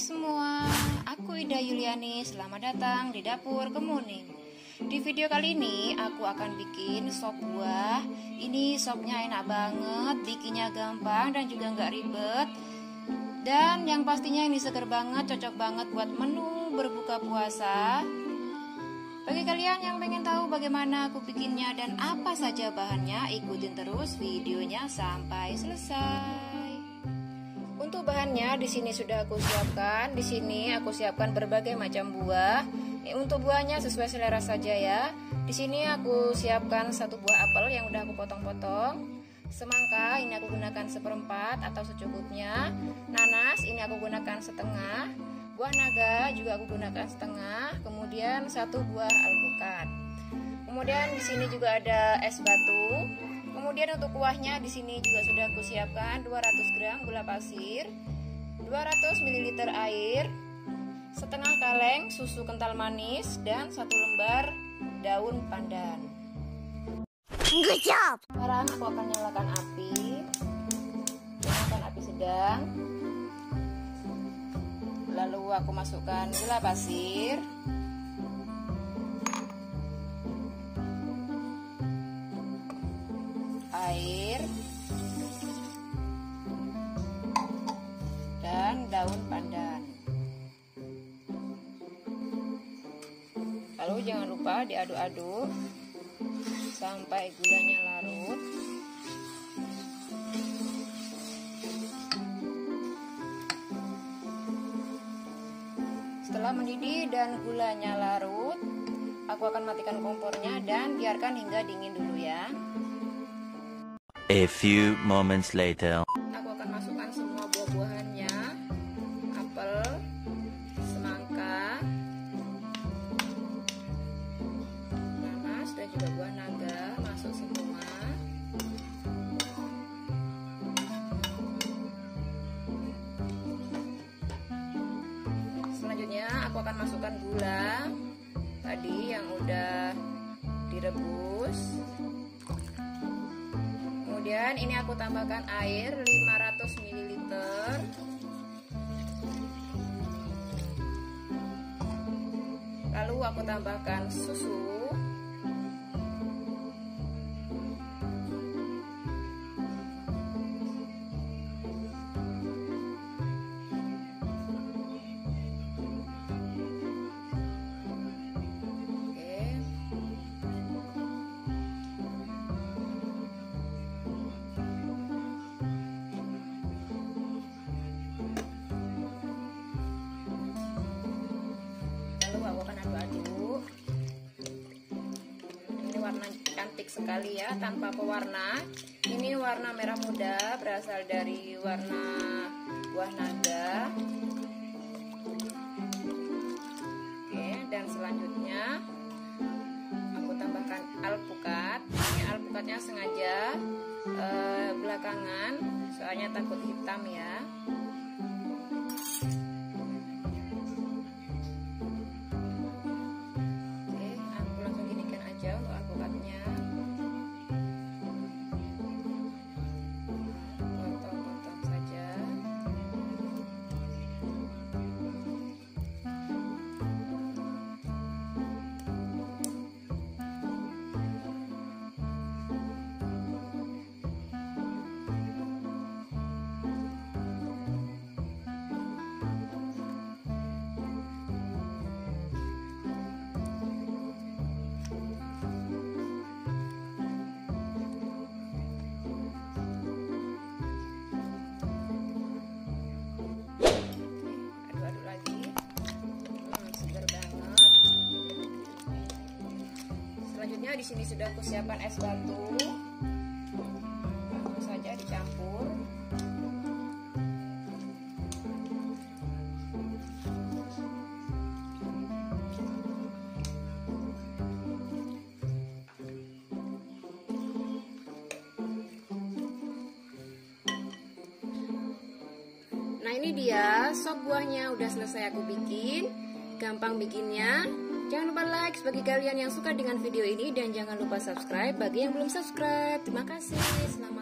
semua, aku Ida Yuliani, selamat datang di Dapur Kemuning. Di video kali ini aku akan bikin sop buah. Ini sopnya enak banget, bikinnya gampang dan juga nggak ribet. Dan yang pastinya ini seger banget, cocok banget buat menu berbuka puasa. Bagi kalian yang pengen tahu bagaimana aku bikinnya dan apa saja bahannya, ikutin terus videonya sampai selesai. Untuk bahannya di sini sudah aku siapkan. Di sini aku siapkan berbagai macam buah. Untuk buahnya sesuai selera saja ya. Di sini aku siapkan satu buah apel yang udah aku potong-potong. Semangka ini aku gunakan 1/4 atau secukupnya. Nanas ini aku gunakan 1/2. Buah naga juga aku gunakan 1/2. Kemudian satu buah alpukat. Kemudian di sini juga ada es batu. Kemudian untuk kuahnya di sini juga sudah aku siapkan 200 gram gula pasir, 200 ml air, 1/2 kaleng susu kental manis, dan 1 lembar daun pandan. Good job. Sekarang aku akan nyalakan api. Nyalakan api sedang. Lalu aku masukkan gula pasir. Air dan daun pandan. Lalu jangan lupa diaduk-aduk sampai gulanya larut. Setelah mendidih dan gulanya larut, aku akan matikan kompornya dan biarkan hingga dingin dulu ya. A few moments later. Aku akan masukkan semua buah-buahannya. Apel, semangka, nanas dan juga buah naga, masuk semua. Selanjutnya aku akan masukkan gula tadi yang udah direbus. Kemudian ini aku tambahkan air 500 ml. Lalu aku tambahkan susu. Sekali ya, tanpa pewarna. Ini warna merah muda, berasal dari warna buah naga. Oke, dan selanjutnya aku tambahkan alpukat. Ini alpukatnya sengaja belakangan, soalnya takut hitam ya. Di sini sudah aku siapkan es batu, langsung saja dicampur. Nah ini dia sop buahnya udah selesai aku bikin, gampang bikinnya. Jangan lupa like bagi kalian yang suka dengan video ini dan jangan lupa subscribe bagi yang belum subscribe. Terima kasih. Selamat